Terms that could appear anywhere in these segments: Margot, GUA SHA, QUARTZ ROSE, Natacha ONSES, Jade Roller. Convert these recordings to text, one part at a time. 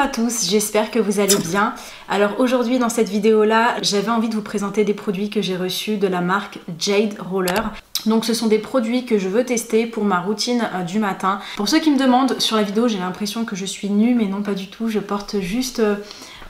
Bonjour à tous, j'espère que vous allez bien. Alors aujourd'hui dans cette vidéo là, j'avais envie de vous présenter des produits que j'ai reçus de la marque Jade Roller. Donc ce sont des produits que je veux tester pour ma routine du matin. Pour ceux qui me demandent, sur la vidéo j'ai l'impression que je suis nue, mais non pas du tout, je porte juste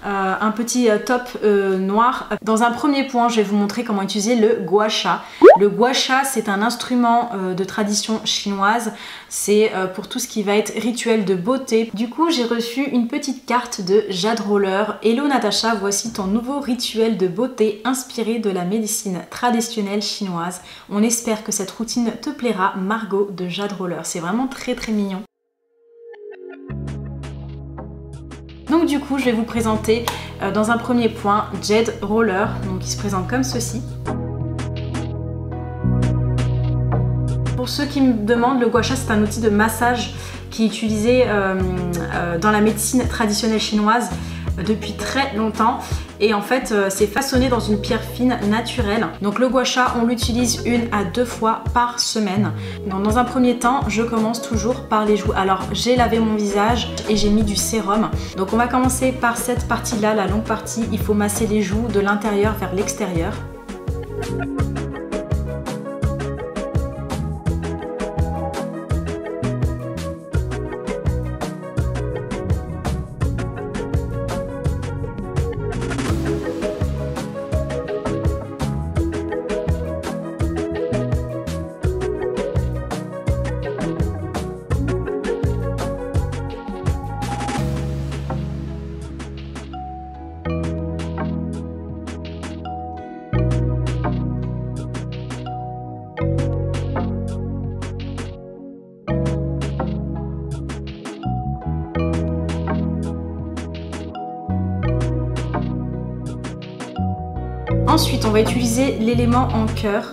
un petit top noir. Dans un premier point, je vais vous montrer comment utiliser le GUA SHA. Le GUA SHA, c'est un instrument de tradition chinoise. C'est pour tout ce qui va être rituel de beauté. Du coup, j'ai reçu une petite carte de Jade Roller. Hello Natacha, voici ton nouveau rituel de beauté inspiré de la médecine traditionnelle chinoise. On espère que cette routine te plaira, Margot de Jade Roller. C'est vraiment très très mignon. Donc du coup, je vais vous présenter dans un premier point Jade Roller, donc il se présente comme ceci. Pour ceux qui me demandent, le GUA SHA c'est un outil de massage qui est utilisé dans la médecine traditionnelle chinoise depuis très longtemps, et en fait c'est façonné dans une pierre fine naturelle. Donc le GUA SHA, on l'utilise 1 à 2 fois par semaine. Dans un premier temps, je commence toujours par les joues. Alors j'ai lavé mon visage et j'ai mis du sérum, donc on va commencer par cette partie là, la longue partie. Il faut masser les joues de l'intérieur vers l'extérieur. Ensuite, on va utiliser l'élément en cœur.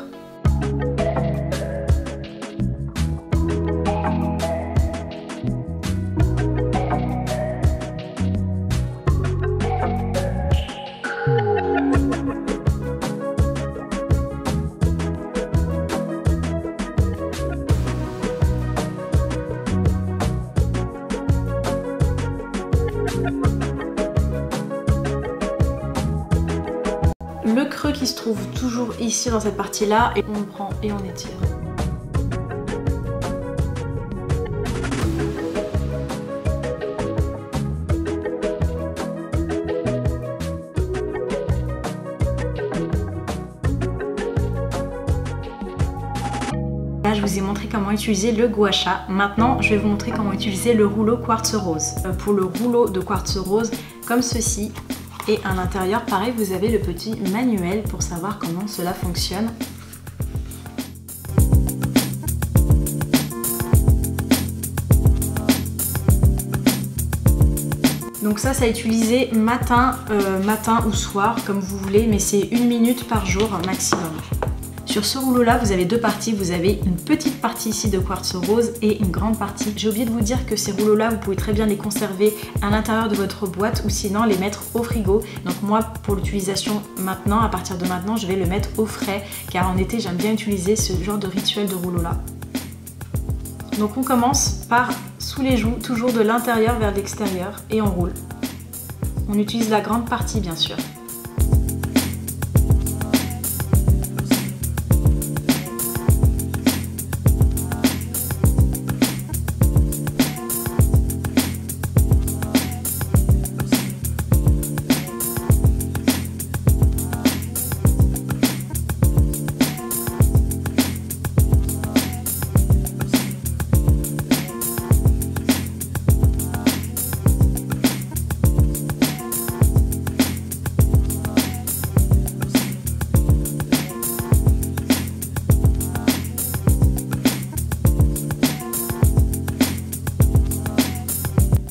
Le creux qui se trouve toujours ici dans cette partie là, et on prend et on étire. Là je vous ai montré comment utiliser le GUA SHA. Maintenant je vais vous montrer comment utiliser le rouleau quartz rose. Pour le rouleau de quartz rose, comme ceci. Et à l'intérieur, pareil, vous avez le petit manuel pour savoir comment cela fonctionne. Donc ça, c'est utilisé matin ou soir, comme vous voulez, mais c'est 1 minute par jour maximum. Sur ce rouleau-là, vous avez 2 parties. Vous avez une petite partie ici de quartz rose et une grande partie. J'ai oublié de vous dire que ces rouleaux-là, vous pouvez très bien les conserver à l'intérieur de votre boîte ou sinon les mettre au frigo. Donc moi, pour l'utilisation maintenant, à partir de maintenant, je vais le mettre au frais car en été, j'aime bien utiliser ce genre de rituel de rouleau-là. Donc on commence par sous les joues, toujours de l'intérieur vers l'extérieur, et on roule. On utilise la grande partie, bien sûr.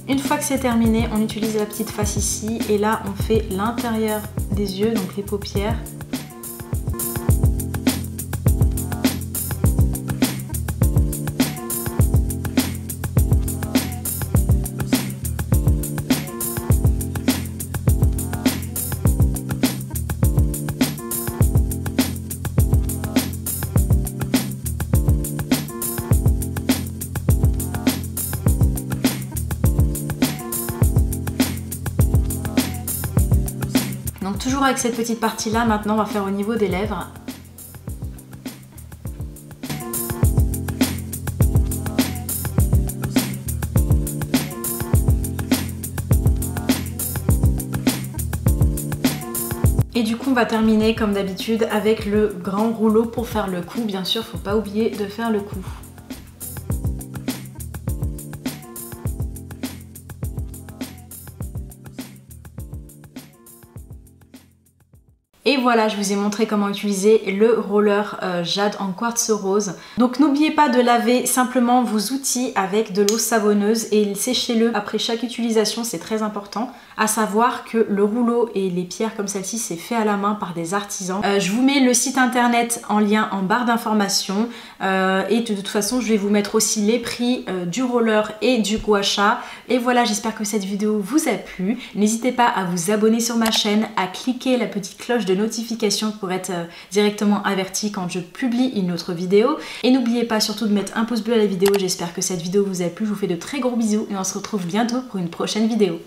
Une fois que c'est terminé, on utilise la petite face ici et là on fait l'intérieur des yeux, donc les paupières. Toujours avec cette petite partie là, maintenant on va faire au niveau des lèvres. Et du coup on va terminer comme d'habitude avec le grand rouleau pour faire le cou. Bien sûr, faut pas oublier de faire le cou. Et voilà, je vous ai montré comment utiliser le roller Jade en quartz rose. Donc n'oubliez pas de laver simplement vos outils avec de l'eau savonneuse et séchez-le après chaque utilisation, c'est très important. À savoir que le rouleau et les pierres comme celle-ci, c'est fait à la main par des artisans. Je vous mets le site internet en lien en barre d'information et de toute façon, je vais vous mettre aussi les prix du roller et du gua sha. Et voilà, j'espère que cette vidéo vous a plu. N'hésitez pas à vous abonner sur ma chaîne, à cliquer la petite cloche de notification pour être directement averti quand je publie une autre vidéo. Et n'oubliez pas surtout de mettre un pouce bleu à la vidéo. J'espère que cette vidéo vous a plu. Je vous fais de très gros bisous et on se retrouve bientôt pour une prochaine vidéo.